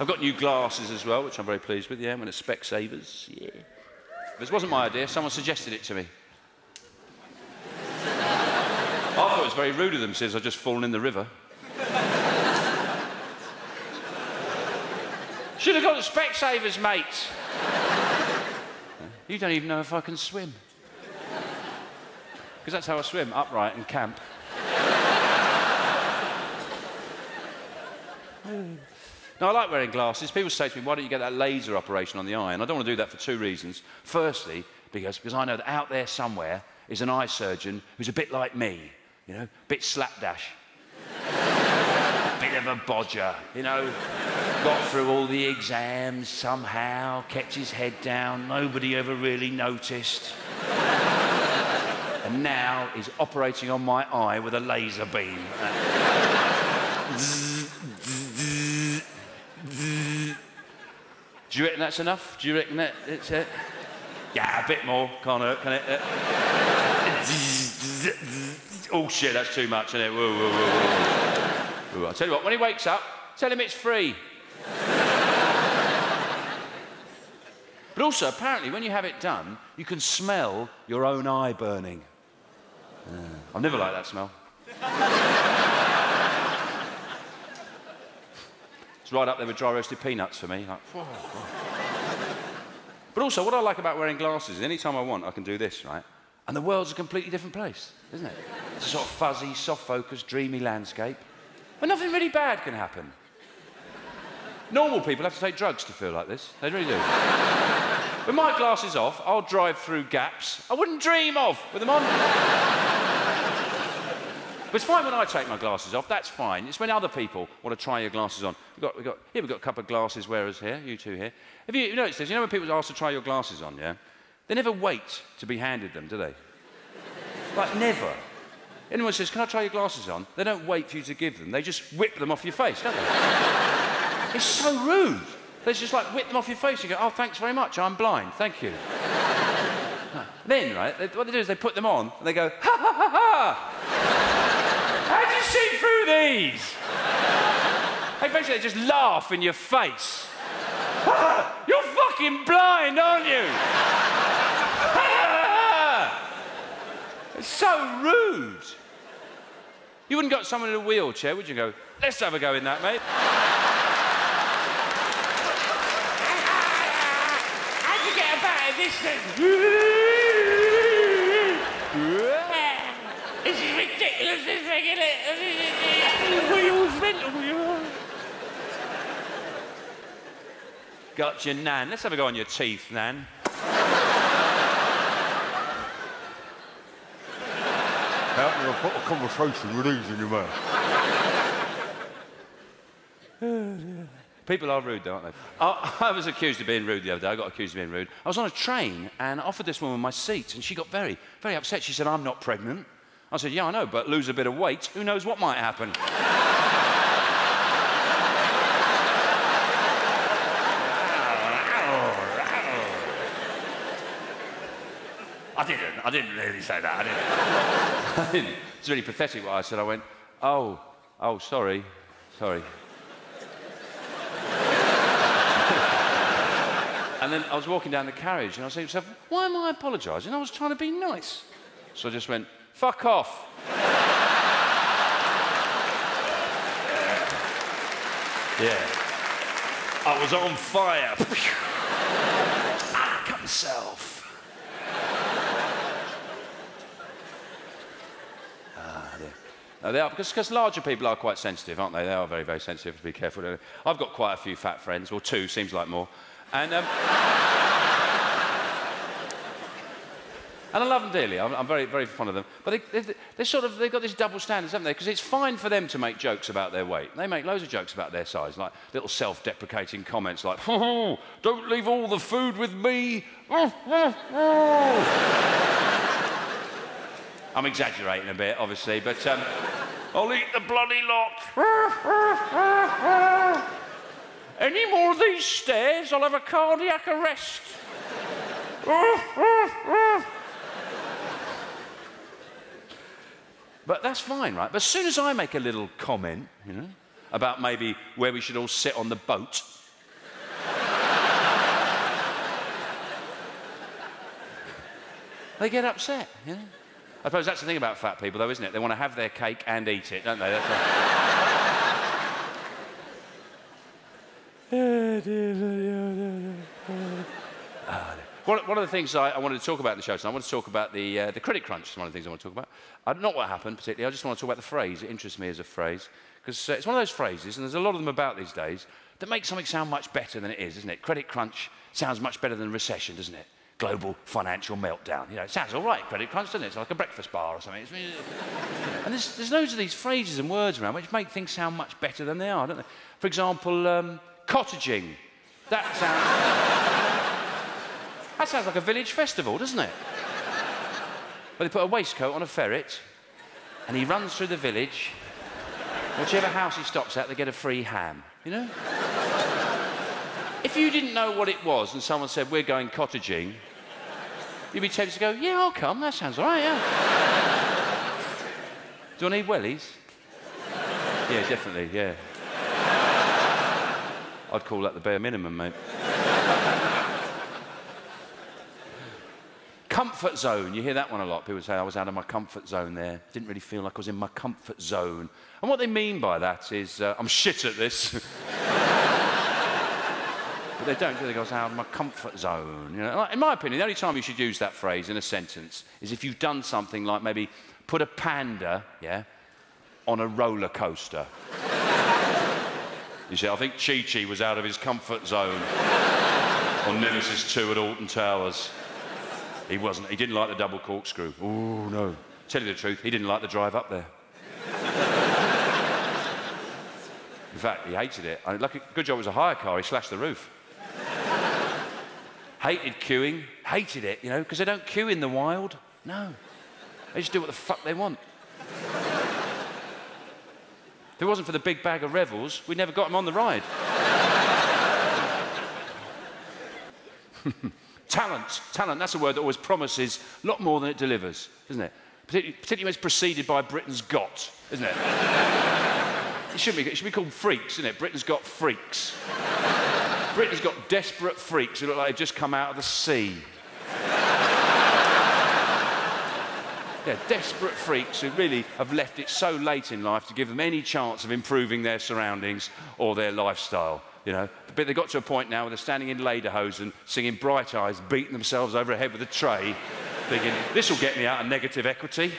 I've got new glasses as well, which I'm very pleased with. Yeah, I'm going to Specsavers. Yeah. This wasn't my idea. Someone suggested it to me. I thought it was very rude of them, since I'd just fallen in the river. Should have got Specsavers, mate. You don't even know if I can swim. Because that's how I swim, upright and camp. Now, I like wearing glasses. People say to me, why don't you get that laser operation on the eye? And I don't want to do that for two reasons. Firstly, because I know that out there somewhere is an eye surgeon who's a bit like me, you know, a bit slapdash. A bit of a bodger, you know. Got through all the exams somehow, kept his head down, nobody ever really noticed. And now he's operating on my eye with a laser beam. Do you reckon that's enough? Do you reckon that's it? Yeah, a bit more. Can't hurt, can it? Oh, shit, that's too much, isn't it? Whoa, whoa, whoa, whoa. I'll tell you what, when he wakes up, tell him it's free. But also, apparently, when you have it done, you can smell your own eye burning. I've never liked that smell. It's right up there with dry-roasted peanuts for me. Like, whoa, whoa. But also, what I like about wearing glasses is any time I want, I can do this, right? And the world's a completely different place, isn't it? It's a sort of fuzzy, soft-focused, dreamy landscape where nothing really bad can happen. Normal people have to take drugs to feel like this. They really do. With my glasses off, I'll drive through gaps I wouldn't dream of with them on. But it's fine when I take my glasses off, that's fine. It's when other people want to try your glasses on. We've got a couple of glasses wearers here, you two here. Have you noticed this? You know when people ask to try your glasses on, yeah? They never wait to be handed them, do they? Like, never. Anyone says, can I try your glasses on? They don't wait for you to give them. They just whip them off your face, don't they? It's so rude. They just like whip them off your face and go, oh, thanks very much, I'm blind, thank you. Then, right, what they do is they put them on and they go, ha ha ha ha! How'd you see through these? And basically they just laugh in your face. You're fucking blind, aren't you? It's so rude. You wouldn't got someone in a wheelchair, would you? Go, let's have a go in that, mate. This is ridiculous, this thing, isn't it? Got your nan. Let's have a go on your teeth, nan. I've got a conversation with these in your mouth. People are rude, though, aren't they? I was accused of being rude the other day. I got accused of being rude. I was on a train and offered this woman my seat, and she got very, very upset. She said, I'm not pregnant. I said, yeah, I know, but lose a bit of weight. Who knows what might happen? I didn't really say that. I didn't. It's really pathetic what I said. I went, oh, sorry. And then I was walking down the carriage and I was saying to myself, why am I apologising? I was trying to be nice. So I just went, fuck off. Yeah. I was on fire. I cut myself. Yeah. No, they are, because larger people are quite sensitive, aren't they? They are very, very sensitive, to be careful. I've got quite a few fat friends, or two, seems like more. And, and I love them dearly. I'm very, very fond of them. But they've got this double standards, haven't they? Because it's fine for them to make jokes about their weight. They make loads of jokes about their size, like little self-deprecating comments like, oh, don't leave all the food with me. I'm exaggerating a bit, obviously, but I'll eat the bloody lot. Any more of these stairs, I'll have a cardiac arrest. But that's fine, right? But as soon as I make a little comment, you know, about maybe where we should all sit on the boat, They get upset, you know? I suppose that's the thing about fat people, though, isn't it? They want to have their cake and eat it, don't they? That's one of the things I wanted to talk about in the show tonight, I want to talk about the credit crunch. It's one of the things I want to talk about. Not what happened, particularly. I just want to talk about the phrase. It interests me as a phrase. Because it's one of those phrases, and there's a lot of them about these days, that make something sound much better than it is, isn't it? Credit crunch sounds much better than recession, doesn't it? Global financial meltdown. You know, it sounds all right, credit crunch, doesn't it? It's like a breakfast bar or something. And there's loads of these phrases and words around which make things sound much better than they are, don't they? For example, cottaging. That sounds... that sounds like a village festival, doesn't it? Well, they put a waistcoat on a ferret, and he runs through the village. Whichever house he stops at, they get a free ham, you know? If you didn't know what it was and someone said, we're going cottaging, you'd be tempted to go, yeah, I'll come, that sounds all right, yeah. Do I need wellies? Yeah, definitely, yeah. I'd call that the bare minimum, mate. Comfort zone, you hear that one a lot. People say, I was out of my comfort zone there. Didn't really feel like I was in my comfort zone. And what they mean by that is, I'm shit at this. But they don't, do they? They go, I was out of my comfort zone. You know? In my opinion, the only time you should use that phrase in a sentence is if you've done something like maybe put a panda, yeah, on a roller coaster. You see, I think Chi-Chi was out of his comfort zone on Nemesis 2 at Alton Towers. He wasn't. He didn't like the double corkscrew. Oh, no. Tell you the truth, he didn't like the drive up there. In fact, he hated it. I mean, lucky, good job it was a hire car. He slashed the roof. Hated queuing. Hated it, you know, because they don't queue in the wild. No. They just do what the fuck they want. If it wasn't for the big bag of Revels, we never got him on the ride. Talent. Talent, that's a word that always promises a lot more than it delivers, isn't it? Particularly when it's preceded by Britain's Got, isn't it? It should be called freaks, isn't it? Britain's got freaks. Britain's got desperate freaks who look like they've just come out of the sea. Yeah, desperate freaks who really have left it so late in life to give them any chance of improving their surroundings or their lifestyle. You know, but they got to a point now where they're standing in lederhosen, singing Bright Eyes, beating themselves over the head with a tray, thinking, this will get me out of negative equity.